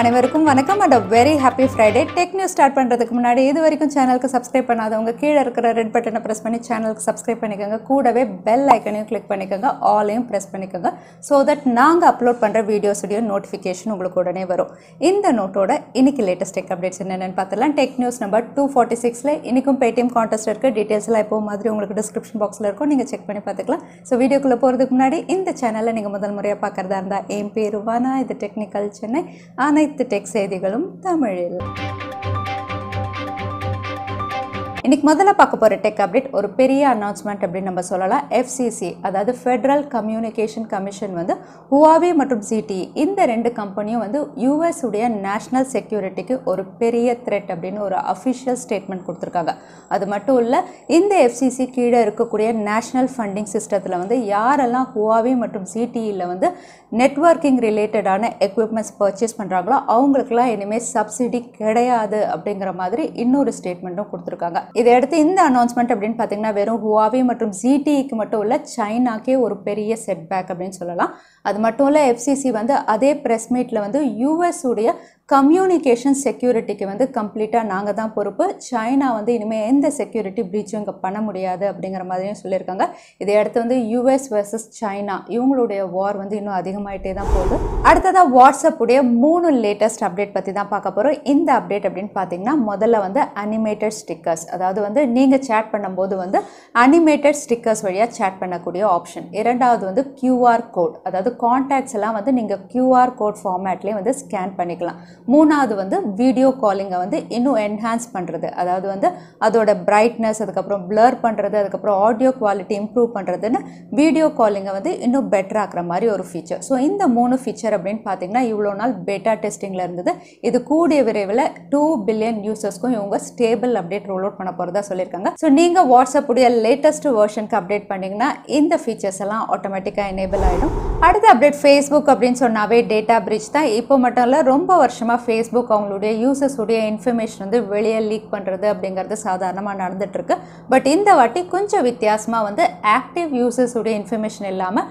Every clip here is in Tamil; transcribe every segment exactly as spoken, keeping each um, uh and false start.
அனைவருக்கும் வணக்கம் and a very happy Friday. Tech News start பண்றதுக்கு முன்னாடி இது வரைக்கும் சேனலுக்கு சப்ஸ்கிரைப் பண்ணாதவங்க கீழே இருக்கிற ரெட் பட்டனை பிரஸ் பண்ணி சேனலுக்கு சப்ஸ்கிரைப் பண்ணிக்கங்க. கூடவே bell ஐகானையும் click பண்ணிக்கங்க. ஆல்லையும் பிரஸ் பண்ணிக்கங்க. So that நாங்க அப்லோட் பண்ற வீடியோஸ் உடைய நோட்டிஃபிகேஷன் உங்களுக்கு உடனே வரும். இந்த நோட்டோட இன்னைக்கு லேட்டஸ்ட் டெக் அப்டேட்ஸ் என்னன்னு பார்த்தலாம். Tech News number two forty-six ல இன்னைக்கும் Paytm contest இருக்கு. டீடைல்ஸ் எல்லாம் இப்போ மாதிரி உங்களுக்கு description box ல இருக்கும். நீங்க செக் பண்ணி பார்த்துக்கலாம். So வீடியோக்குள்ள போறதுக்கு முன்னாடி இந்த சேனலை நீங்க முதல் முறையா பார்க்கறதா இருந்தா என் பேர் வானா இது டெக்னிக்கல் சென்னை ஆனா The text செய்திகளும் தமிழில் இன்னைக்கு முதல்ல பார்க்க போற டெக் அப்டேட் ஒரு பெரிய அனௌன்ஸ்மென்ட் அப்படி நம்ம சொல்லலாம் F C C அதாவது ஃபெடரல் கம்யூனிகேஷன் கமிஷன் வந்து Huawei மற்றும் Z T E இந்த ரெண்டு கம்பெனியும் வந்து U S உடைய நேஷனல் செக்யூரிட்டிக்கு ஒரு பெரிய threat அப்படினு ஒரு அபிஷியல் ஸ்டேட்மென்ட் கொடுத்திருக்காங்க அது மட்டும் இல்ல இந்த F C C கீழ இருக்கக்கூடிய நேஷனல் ஃபண்டிங் சிஸ்டத்துல வந்து யாரெல்லாம் Huawei மற்றும் Z T E ல வந்து நெட்வொர்க்கிங் ரிலேட்டடான equipments purchase பண்றாங்களோ அவங்களுக்குலாம் இனிமே சப்சிடி கிடையாது அப்படிங்கற மாதிரி இன்னொரு ஸ்டேட்மென்ட்டும் கொடுத்திருக்காங்க இதை அடுத்து இந்த அனௌன்ஸ்மென்ட் அப்படினு பாத்தீங்கன்னா வெறும் Huawei மற்றும் Z T E க்கு மட்டும் இல்ல சைனாக்கே ஒரு பெரிய செட் பேக் அப்படினு சொல்லலாம் அது மட்டும் இல்ல F C C வந்து அதே பிரஸ் மீட்ல வந்து U S உடைய Communication security के वंदे complete आ नागदा पोरुप China वंदे इनमें ऐंदे security breaching का पना मुड़िया आदे अपने घर माध्यम सुलेर कंगा इधर अर्थ वंदे U S versus China यूँ लोडे war वंदे इनो अधिकमाई टेढ़ा पोगे अर्थ तथा WhatsApp उड़े मून latest update पति दां पाका परो इंद update अपडेट पाते ना मदला वंदे animated stickers अदादो वंदे निंगे chat पन्ना बोधो वंदे animated stickers वड़िया chat पन्ना कुड़िया option इरंडा अदो वंदे Q R code अदादो contacts लां वंदे निंगे Q R code format ले वंदे scan पनेकला மூணாவது வந்து வீடியோ காலிங்க வந்து இன்னும் என்ஹான்ஸ் பண்றது அதாவது வந்து அதோட பிரைட்னஸ் அதுக்கு அப்புறம் blur பண்றது அதுக்கு அப்புறம் ஆடியோ குவாலிட்டி இம்ப்ரூவ் பண்றதுன்னு வீடியோ காலிங்க வந்து இன்னும் பெட்டரா ஆக்குற மாதிரி ஒரு ஃபீச்சர் சோ இந்த மூணு ஃபீச்சர் அப்படினு பாத்தீங்கன்னா இவ்ளோ நாள் beta டெஸ்டிங்ல இருந்தது இது கூடிய விரைவில் two பில்லியன் யூசர்ஸ்க்கு இவங்க ஸ்டேபிள் அப்டேட் ரோல் அவுட் பண்ண போறதா சொல்லிருக்காங்க சோ நீங்க வாட்ஸ்அப் உடைய லேட்டஸ்ட் வெர்ஷனுக்கு அப்டேட் பண்ணீங்கன்னா இந்த ஃபீச்சர்ஸ் எல்லாம் ஆட்டோமேட்டிக்கா எனேபிள் ஆயிடும் அடுத்த அப்டேட் Facebook அப்படினு சொன்னாவே டேட்டா பிரீச் தான் இப்போ மட்டும் இல்ல ரொம்ப வருஷமா Facebook அவங்களுடைய users உடைய information வந்து வெளிய leak பண்றது அப்படிங்கிறது சாதாரணமா நடந்துட்டு இருக்கு பட் இந்த வாட்டி கொஞ்சம் வித்தியாசமா வந்து active users உடைய information இல்லாம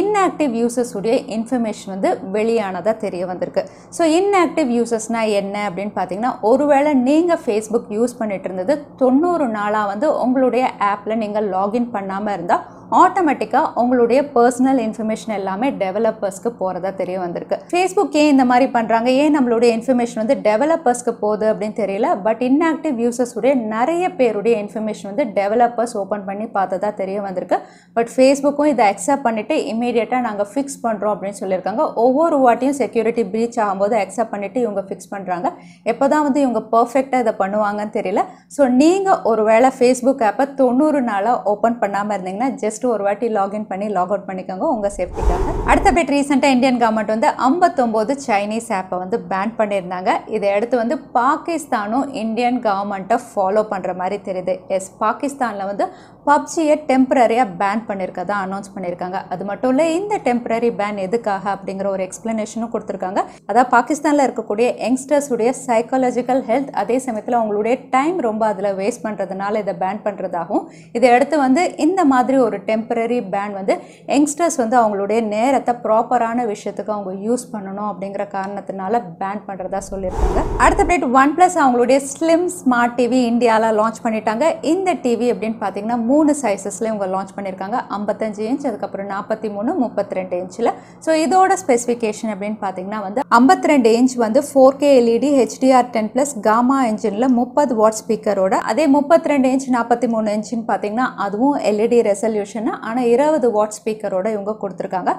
inactive users உடைய information வந்து வெளியானதா தெரிய வந்திருக்கு சோ inactive usersனா என்ன அப்படினு பாத்தீங்கன்னா ஒருவேளை நீங்க Facebook யூஸ் பண்ணிட்டு இருந்தது தொண்ணூறு நாளா வந்து உங்களுடைய ஆப்ல நீங்க login பண்ணாம இருந்தா ஆட்டோமேட்டிக்கா உங்களுடைய personal information எல்லாமே developers க்கு போறதா தெரிய வந்திருக்கு Facebook ஏன் இந்த மாதிரி பண்றாங்க ஏன் நம்மளுடைய information வந்து developers க்கு போகுது அப்படினு தெரியல பட் inactive users உடைய நிறைய பேருடைய information வந்து developers open பண்ணி பார்த்ததா தெரிய வந்திருக்கு பட் Facebookum இத accept பண்ணிட்டு immediately நாங்க fix பண்றோம் அப்படினு சொல்லிருக்காங்க ஒவ்வொரு வாட்டியும் security breach ஆகும்போது accept பண்ணிட்டு இவங்க fix பண்றாங்க எப்பதான் வந்து இவங்க perfect-ஆ இத பண்ணுவாங்கன்னு தெரியல சோ நீங்க ஒருவேளை Facebook ஆப்ப தொண்ணூறு நாளா open பண்ணாம இருந்தீங்கன்னா just ஒருவாட்டி லாகின் பண்ணி லாக் அவுட் பண்ணிக்கங்க உங்க சேஃப்டிக்காக அடுத்த பேட் ரீசன்ட்டா இந்தியன் கவர்மெண்ட் வந்து ஐம்பத்தொன்பது சைனீஸ் ஆப்பை வந்து பேன் பண்ணிருந்தாங்க இதை அடுத்து வந்து பாகிஸ்தானும் இந்தியன் கவர்மெண்ட்டை ஃபாலோ பண்ற மாதிரி தெரியுது எஸ் பாகிஸ்தான்ல வந்து P U B G-யை டெம்பரரியா பேன் பண்ணிருக்கதா அனௌன்ஸ் பண்ணிருக்காங்க அது மட்டும் இல்ல இந்த டெம்பரரி பேன் எதுக்காக அப்படிங்கற ஒரு எக்ஸ்பிளனேஷனும் கொடுத்திருக்காங்க அத பாகிஸ்தான்ல இருக்கக்கூடிய யங்ஸ்டர்ஸ் உடைய சைக்காலஜிக்கல் ஹெல்த் அதே சமயத்துல அவங்களுடைய டைம் ரொம்ப அதுல வேஸ்ட் பண்றதனால இத பேன் பண்றதாகவும் இதை அடுத்து வந்து இந்த மாதிரி ஒரு temporary ban வந்து யங்ஸ்டர்ஸ் வந்து அவங்களுடைய நேரத்தை ப்ராப்பரான விஷயத்துக்கு அவங்க யூஸ் பண்ணனும் அப்படிங்கற காரணத்தினால பேன் பண்றதா சொல்லிருக்காங்க அடுத்த அப்டேட் OnePlus அவங்களுடைய ஸ்லிம் ஸ்மார்ட் டிவி இந்தியால லான்ச் பண்ணிட்டாங்க இந்த டிவி அப்படினு பாத்தீங்கன்னா மூணு சைஸஸ்ல இவங்க லான்ச் பண்ணிருக்காங்க ஐம்பத்தஞ்சு இன்ச் அதுக்கு அப்புறம் நாற்பத்தி மூணு முப்பத்தி ரெண்டு இன்ச்ல சோ இதோட ஸ்பெசிஃபிகேஷன் அப்படினு பாத்தீங்கன்னா வந்து ஐம்பத்தி ரெண்டு இன்ச் வந்து four K L E D H D R ten plus gamma engine-ல முப்பது வாட் ஸ்பீக்கரோட அதே முப்பத்தி ரெண்டு இன்ச் நாற்பத்தி மூணு இன்ச் னு பாத்தீங்கன்னா அதுவும் L E D resolution ஆனா இருபது வாட் ஸ்பீக்கரோட இவங்க கொடுத்திருக்காங்க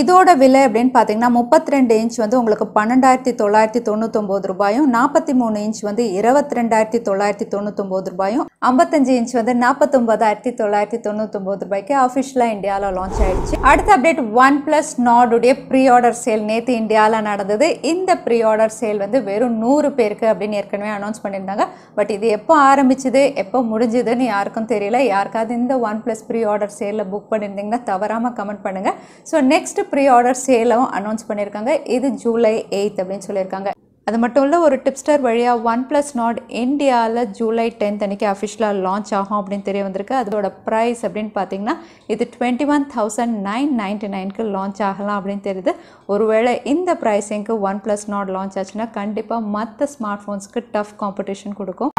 இதோட விலை அப்படினு பாத்தீங்கன்னா முப்பத்தி ரெண்டு இன்ச் வந்து உங்களுக்கு பன்னிரண்டாயிரத்து தொள்ளாயிரத்து தொண்ணூற்று ஒன்பது ரூபாயும் நாற்பத்தி மூணு இன்ச் வந்து இருபத்தி இரண்டாயிரத்து தொள்ளாயிரத்து தொண்ணூற்று ஒன்பது ரூபாயும் ஐம்பத்தஞ்சு இன்ச் வந்து நாற்பத்தி ஒன்பதாயிரத்து தொள்ளாயிரத்து தொண்ணூற்று ஒன்பது ரூபாய்க்கு ஆபீஷியலா இந்தியால லான்ச் ஆயிடுச்சு அடுத்த அப்டேட் OnePlus Nord உடைய pre-order sale நேத்து இந்தியால நடந்தது இந்த pre-order sale வந்து வெறும் நூறு பேருக்கு அப்படினு ஏற்கனவே அனௌன்ஸ் பண்ணிருந்தாங்க பட் இது எப்போ ஆரம்பிச்சது எப்போ முடிஞ்சதுன்னு யாருக்கும் தெரியல யார்காவது இந்த OnePlus pre-order சேல்ல புக் பண்ணிருந்தீங்கன்னா தவறாம கமெண்ட் பண்ணுங்க சோ நெக்ஸ்ட் pre-order சேலும் அனௌன்ஸ் பண்ணிருக்காங்க இது ஜூலை எய்த் அப்படினு சொல்லிருக்காங்க அது மட்டும் இல்ல ஒரு டிப்ஸ்டர் வழியா OnePlus Nord இந்தியால ஜூலை tenth அன்னைக்கு officially launch ஆகும் அப்படினு தெரிய வந்திருக்கு. அதோட price அப்படினு பாத்தீங்கன்னா இது twenty-one thousand nine ninety-nine க்கு launch ஆகலாம் அப்படினு தெரியுது. ஒருவேளை இந்த pricingக்கு OnePlus Nord launch ஆச்சுனா கண்டிப்பா மற்ற ஸ்மார்ட்போன்ஸ்க்கு tough competition கொடுக்கும்.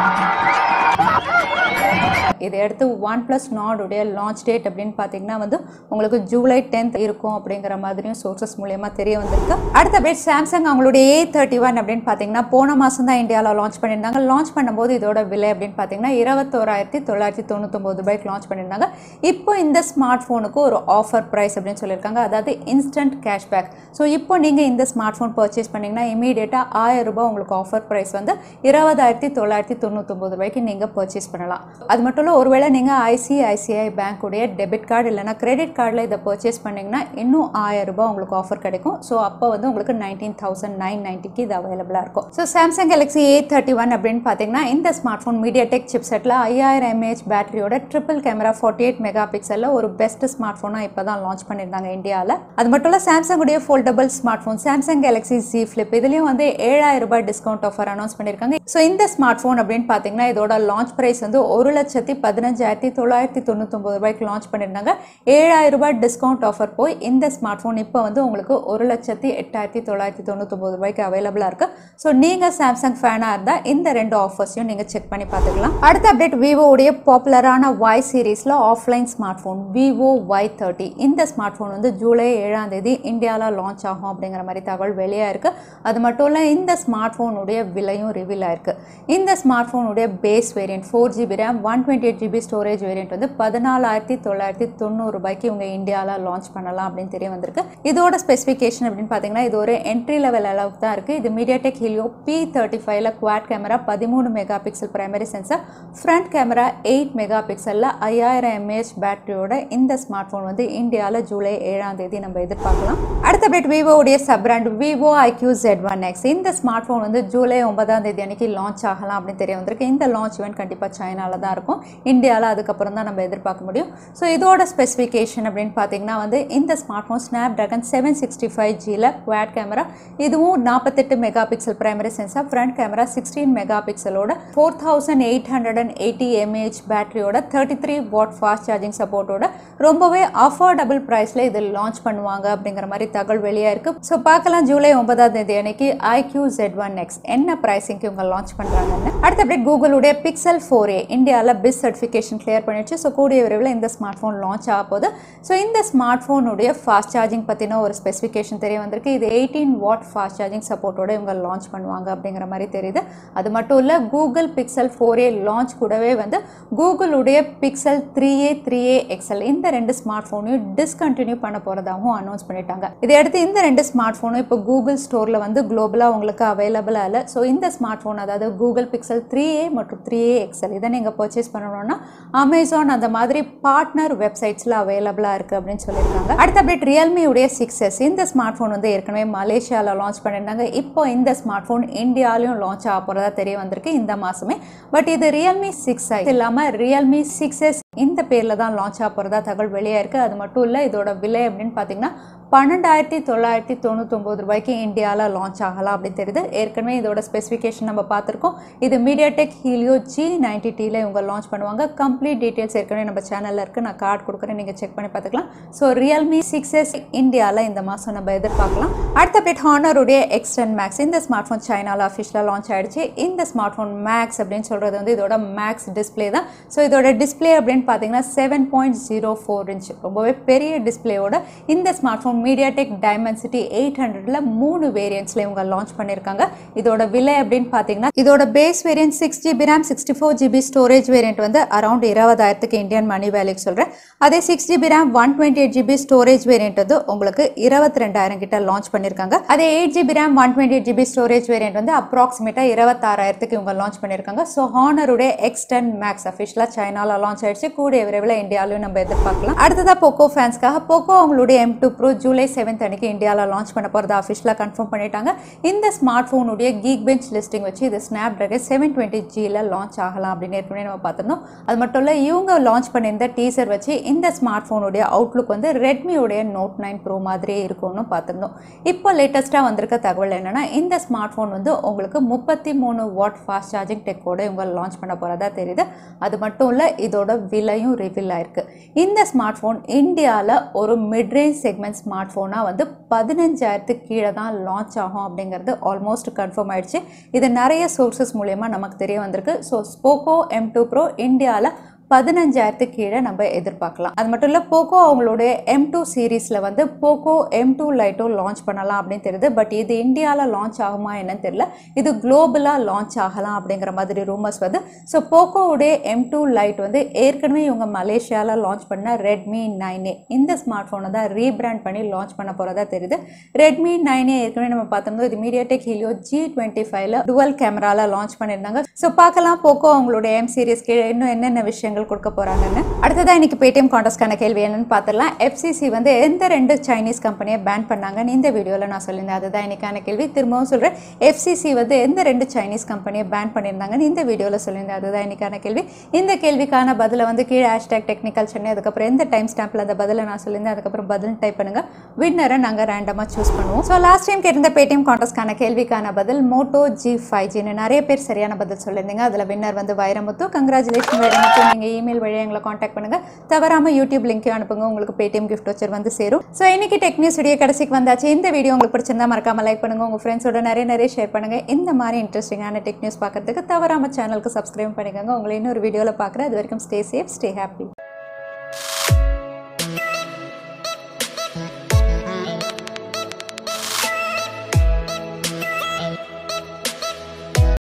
இது அடுத்து OnePlus Nord உடைய launch date அப்படினு பாத்தீங்கன்னா வந்து உங்களுக்கு ஜூலை tenth இருக்கும் அப்படிங்கற மாதிரியும் sources மூலமா தெரிய வந்திருக்கு. அடுத்து அப்டேட் Samsung அவங்களுடைய A thirty-one அப்படினு பாத்தீங்கன்னா போன மாசம் தான் இந்தியால launch பண்ணிருந்தாங்க. launch பண்ணும்போது இதோட விலை அப்படினு பாத்தீங்கன்னா இருபத்தொரு ஆயிரத்து தொள்ளாயிரத்து தொண்ணூத்தொன்பது ரூபாய்க்கு launch பண்ணிருந்தாங்க. இப்போ இந்த ஸ்மார்ட்போனுக்கு ஒரு offer price அப்படினு சொல்லிருக்காங்க. அதாவது instant cashback. சோ இப்போ நீங்க இந்த ஸ்மார்ட்போன் purchase பண்ணீங்கன்னா immediate-ஆ ஆயிரம் ரூபாய் உங்களுக்கு offer price வந்து இருபதாயிரத்து தொள்ளாயிரத்து தொண்ணூத்தொன்பது ரூபாய்க்கு நீங்க purchase பண்ணலாம். அது மட்டும் ஒருவேளை நீங்க I C I C I bank உடைய டெபிட் கார்டு இல்லனா கிரெடிட் கார்டுல இத பர்சேஸ் பண்ணீங்கன்னா இன்னும் ஆயிரம் ரூபாய் உங்களுக்கு ஆஃபர் கிடைக்கும். சோ அப்ப வந்து உங்களுக்கு nineteen thousand nine ninety க்கு இது அவேலபிளா இருக்கும். So Samsung Galaxy A thirty-one அப்படினு பாத்தீங்கன்னா இந்த ஸ்மார்ட்போன் MediaTek சிப்செட்ல five thousand milliamp hour பேட்டரியோட ட்ரிபிள் கேமரா forty-eight megapixel ஒரு பெஸ்ட் ஸ்மார்ட்போனா இப்பதான் லான்ச் பண்ணிருந்தாங்க இந்தியால. அது மட்டும் இல்ல Samsung உடைய foldable smartphone Samsung Galaxy Z Flip இதுலயும் வந்து ஏழாயிரம் ரூபாய் டிஸ்கவுண்ட் ஆஃபர் அனௌன்ஸ் பண்ணிருக்காங்க. சோ இந்த ஸ்மார்ட்போன் அப்படினு பாத்தீங்கன்னா இதோட லான்ச் பிரைஸ் வந்து ஒரு லட்சத்து பதினஞ்சாயிரத்து தொள்ளாயிரத்து தொண்ணூத்தொன்பது ரூபாய்க்கு launch பண்ணிருந்தாங்க. ஏழாயிரம் ரூபாய் டிஸ்கவுண்ட் ஆஃபர் போய் இந்த ஸ்மார்ட்போன் இப்போ வந்து உங்களுக்கு ஒரு லட்சத்து எட்டாயிரத்து தொள்ளாயிரத்து தொண்ணூத்தொன்பது ரூபாய்க்கு அவேலபிளா இருக்கு. சோ நீங்க Samsung ஃபேனா இருந்தா இந்த ரெண்டு ஆஃபர்ஸையும் நீங்க செக் பண்ணி பார்த்துக்கலாம். அடுத்த அப்டேட் Vivo உடைய பாப்புலரான Y சீரிஸ்ல offline smartphone Vivo Y thirty இந்த ஸ்மார்ட்போன் வந்து ஜூலை ஏழாம் தேதி இந்தியால லான்ச் ஆகும் அப்படிங்கற மாதிரி தகவல் வெளியா இருக்கு. அது மட்டும் இல்ல இந்த ஸ்மார்ட்போன் உடைய விலையும் ரிவீல் ஆயிருக்கு. இந்த ஸ்மார்ட்போன் உடைய base variant four G B RAM one twenty-eight G B storage variant வந்து பதினாலாயிரத்து தொள்ளாயிரத்து தொண்ணூறு ரூபாய்க்கு உங்க இந்தியால லான்ச் பண்ணலாம் அப்படினு தெரிய வந்திருக்கு. இதோட ஸ்பெசிஃபிகேஷன் அப்படினு பாத்தீங்கன்னா இது ஒரு என்ட்ரி லெவல் அளவுக்கு தான் இருக்கு. இது MediaTek Helio P thirty-five ல குவாட் கேமரா பதிமூணு megapixel primary sensor, front camera எட்டு மெகாபிக்சல்ல ஐயாயிரம் எம் ஏ எச் பேட்டரியோட இந்த ஸ்மார்ட்போன் வந்து இந்தியால ஜூலை ஏழாம் தேதி நம்ம எதிர்பார்க்கலாம். அடுத்த அப்டேட் Vivo உடைய sub brand Vivo iQOO Z one x இந்த ஸ்மார்ட்போன் வந்து ஜூலை ஒன்பதாம் தேதி அன்னைக்கு லான்ச் ஆகலாம் அப்படினு தெரிய வந்திருக்கு. இந்த லான்ச் event கண்டிப்பா சைனால தான் இருக்கும். இந்தியால அதுக்கு அப்புறம் தான் நம்ம எதிர்பார்க்க முடியும். சோ இதோட ஸ்பெசிஃபிகேஷன் அப்படினு பாத்தீங்கன்னா வந்து இந்த smartphone Snapdragon seven sixty-five G ல quad camera இதுவும் நாற்பத்தெட்டு megapixel primary sensor, front camera sixteen மெகாபிக்சலோட four thousand eight hundred eighty milliamp hour பேட்டரியோட thirty-three watt ஃபாஸ்ட் சார்ஜிங் சப்போர்ட்டோட ரொம்பவே அஃபோர்டபிள் பிரைஸ்ல இது லான்ச் பண்ணுவாங்க அப்படிங்கற மாதிரி தகவல் வெளியா இருக்கு. சோ பார்க்கலாம் ஜூலை ஒன்பதாம் தேதி அன்னைக்கு iQOO Z one x என்ன பிரைசிங்க்கு இவங்க லான்ச் பண்றாங்கன்னு. அடுத்து அப்டேட் Google உடைய Pixel four a இந்தியால BIS certification clear பண்ணிடுச்சு. சோ கூடிய விரைவில் இந்த ஸ்மார்ட்போன் லான்ச் ஆக போகுது. சோ இந்த ஸ்மார்ட்போன் உடைய ஃபாஸ்ட் சார்ஜிங் பத்தின ஒரு ஸ்பெசிஃபிகேஷன் தெரிய வந்திருக்கு. இது eighteen watt ஃபாஸ்ட் சார்ஜிங் சப்போர்ட்டோட இவங்க லான்ச் பண்ணுவாங்க அப்படிங்கற மாதிரி தெரியுது. அது மட்டும் இல்ல Google Pixel four a launch கூடவே வந்து Google உடைய Pixel three a three a X L இந்த ரெண்டு ஸ்மார்ட்போனையும் டிஸ்கண்டினியூ பண்ண போறதாகவும் அனௌன்ஸ் பண்ணிட்டாங்க. இதை அடுத்து இந்த ரெண்டு ஸ்மார்ட்போனும் இப்போ Google ஸ்டோர்ல வந்து குளோபலா உங்களுக்கு அவைலபிளா இல்ல. சோ இந்த ஸ்மார்ட்போன் அதாவது Google Pixel three a மற்றும் three a X L இத நீங்க பர்ச்சேஸ் பண்ணனும்னா Amazon அந்த மாதிரி பார்ட்னர் வெப்சைட்ஸ்ல அவேலபிளா இருக்கு அப்படினு சொல்லிருக்காங்க. அடுத்து அப்டேட் Realme உடைய six S இந்த ஸ்மார்ட்போன் வந்து ஏற்கனவே மலேசியால லான்ச் பண்ணிருந்தாங்க. இப்போ இந்த ஸ்மார்ட்போன் இந்தியாலயும் லான்ச் ஆக போறதா தெரிய வந்திருக்கு இந்த மாசமே. பட் இது Realme six i இல்லாம Realme six S இந்த பேர்ல தான் லான்ச் ஆக போறதா தகவல் வெளியா இருக்கு. அது மட்டும் இல்ல இதோட விலை அப்படினு பாத்தீங்கன்னா பன்னிரண்டாயிரத்து தொள்ளாயிரத்து தொண்ணூத்தொன்பது ரூபாய்க்கு இந்தியால லான்ச் ஆகலாம் அப்படி தெரியுது. ஏற்கனவே இதோட ஸ்பெசிஃபிகேஷன் நம்ம பார்த்திருக்கோம். இது MediaTek Helio G ninety T ல இவங்க லான்ச் பண்ணுவாங்க. கம்ப்ளீட் டீடைல்ஸ் ஏற்கனவே நம்ம சேனல்ல இருக்கு. நான் கார்டு கொடுக்கிறேன், நீங்க செக் பண்ணி பார்த்துக்கலாம். சோ Realme six S இந்தியால இந்த மாசம் நம்ம எதிர்பார்க்கலாம். அடுத்த அப்டேட் Honor உடைய X ten Max இந்த ஸ்மார்ட்போன் சைனால ஆபீஷியலா லான்ச் ஆயிடுச்சு. இந்த ஸ்மார்ட்போன் மேக்ஸ் அப்படினு சொல்றது வந்து இதோட மேக்ஸ் டிஸ்ப்ளே தான். சோ இதோட டிஸ்ப்ளே அப்படினு பாத்தீங்கன்னா seven point zero four inch ரொம்பவே பெரிய டிஸ்ப்ளேயோட இந்த smartphone MediaTek Dimensity eight hundred ல மூணு வேரியன்ட்ஸ்ல இவங்க லான்ச் பண்ணிருக்காங்க. இதோட விலை அப்படினு பாத்தீங்கன்னா இதோட base variant six G B RAM sixty-four G B storage variant வந்து அரௌண்ட் இருபதாயிரத்துக்கு இந்தியன் மணி வேல்யூக்கு சொல்றேன். அதே six G B RAM one twenty-eight G B storage variant வந்து உங்களுக்கு இருபத்திரண்டாயிரம் கிட்ட லான்ச் பண்ணிருக்காங்க. அதே eight G B RAM one twenty-eight G B storage variant வந்து அப்ராக்ஸிமேட்டா இருபத்தாறாயிரத்துக்கு இவங்க லான்ச் பண்ணிருக்காங்க. சோ Honor உடைய X ten Max ஆபீஷியலா சைனால லான்ச் ஆயிடுச்சு. கூடிய விரைவில் இந்தியாலயும் நம்ம எதிர்பார்க்கலாம். அடுத்ததா Poco ஃபேன்ஸ்க்காக Poco அவங்களுடைய M two Pro July seventh அன்னைக்கு இந்தியால லான்ச் பண்ண போறத ஆபீஷியலா கன்ஃபார்ம் பண்ணிட்டாங்க. இந்த ஸ்மார்ட்போன் உடைய Geekbench லிஸ்டிங் வச்சு இது Snapdragon seven twenty G ல லான்ச் ஆகலாம் அப்படினே நம்ம பார்த்தோம். அது மட்டும் இல்ல இவங்க லான்ச் பண்ண இந்த டீசர் வச்சு இந்த ஸ்மார்ட்போன் உடைய அவுட்லுக் வந்து Redmi உடைய Note nine Pro மாதிரியே இருக்கும்னு பார்த்தோம். இப்போ லேட்டஸ்டா வந்திருக்க தகவல் என்னன்னா இந்த ஸ்மார்ட்போன் வந்து உங்களுக்கு முப்பத்தி மூணு வாட் ஃபாஸ்ட் சார்ஜிங் டெக் கோட இவங்க லான்ச் பண்ண போறதா தெரியுது. அது மட்டும் இல்ல இதோட விலையும் ரிவீல் ஆயிருக்கு. இந்த ஸ்மார்ட்போன் இந்தியால ஒரு மிட் ரேஞ்ச் செக்மெண்ட் ஸ்மார்ட்போனா வந்து பதினைந்தாயிரத்துக்கு கீழ தான் லான்ச் ஆகும் அப்படிங்கிறது ஆல்மோஸ்ட் கன்ஃபார்ம் ஆயிடுச்சு. இது நிறைய சோர்சஸ் மூலமா நமக்கு தெரிய வந்திருக்கு. So Poco M two Pro இந்தியால பதினைந்தாயிரத்துக்கு கீழ நம்ம எதிர்பார்க்கலாம். அது மட்டும் இல்ல Poco அவங்களுடைய M two சீரிஸ்ல வந்து Poco M two Lite launch பண்ணலாம் அப்படி தெரியுது. பட் இது இந்தியால லான்ச் ஆகுமா என்னன்னு தெரியல. இது குளோபலா லான்ச் ஆகலாம் அப்படிங்கற மாதிரி ரூமர்ஸ் வந்து. சோ Poco உடைய M two Lite வந்து ஏற்கனவே இவங்க மலேசியால லான்ச் பண்ண Redmi nine A இந்த ஸ்மார்ட்போனை தான் ரீபிராண்ட் பண்ணி லான்ச் பண்ண போறதா தெரியுது. Redmi nine A ஏற்கனவே நம்ம பார்த்தோம் இது MediaTek Helio G twenty-five ல dual cameraல லான்ச் பண்ணிருந்தாங்க. சோ பார்க்கலாம் Poco அவங்களுடைய M சீரிஸ் கீழ இன்னும் என்னென்ன விஷயம் கொடுக்க போறாங்கன்னு. அடுத்ததா இன்னைக்கு Paytm கான்டெஸ்ட்கான கேள்வி என்னன்னு பார்த்தலாம். F C C வந்து எந்த ரெண்டு சைனீஸ் கம்பெனியை பேன் பண்ணாங்கன்னு இந்த வீடியோல நான் சொல்லியிருந்தேன். அதுதான் இன்னைக்கான கேள்வி. திரும்பவும் சொல்றேன். F C C வந்து எந்த ரெண்டு சைனீஸ் கம்பெனியை பேன் பண்ணிருந்தாங்கன்னு இந்த வீடியோல சொல்லியிருந்தேன். அதுதான் இன்னைக்கான கேள்வி. இந்த கேள்விக்கான பதில வந்து கீழ hashtag technical chennai அதுக்கப்புறம் எந்த டைம் ஸ்டாம்ப்ல அந்த பதில நான் சொல்லியிருந்தேன் அதுக்கப்புறம் பதில் டைப் பண்ணுங்க. வின்னரை நாங்க ரேண்டமா சூஸ் பண்ணுவோம். சோ லாஸ்ட் டைம் கேட்டிருந்த Paytm கான்டெஸ்ட்கான கேள்விக்கான பதில் Moto G five G ன்னு நிறைய பேர் சரியான பதில் சொல்லியிருந்தீங்க. அதுல வின்னர் வந்து வைரமுத்து. கங்க்ராச்சுலேஷன் வைரமுத்து. நீங்க ஈமெயில் வழியா எங்களை காண்டாக்ட் பண்ணுங்க. தவறாம யூடியூப் லிங்கையும் அனுப்புங்க. உங்களுக்கு Paytm gift voucher வந்து சேரும். ஸோ இன்னைக்கு டெக் நியூஸ் வீடியோ கடைசிக்கு வந்தாச்சு. இந்த வீடியோ உங்களுக்கு பிடிச்சிருந்தா மறக்காம லைக் பண்ணுங்க. உங்க ஃப்ரெண்ட்ஸோட நிறைய நிறைய ஷேர் பண்ணுங்க. இந்த மாதிரி இன்ட்ரெஸ்டிங்கான டெக் நியூஸ் பார்க்கறதுக்கு தவறாம சேனலுக்கு சப்ஸ்கிரைப் பண்ணிக்கோங்க. உங்களை இன்னொரு வீடியோல பார்க்குறேன். அது வரைக்கும் ஸ்டே சேஃப், ஸ்டே ஹாப்பி.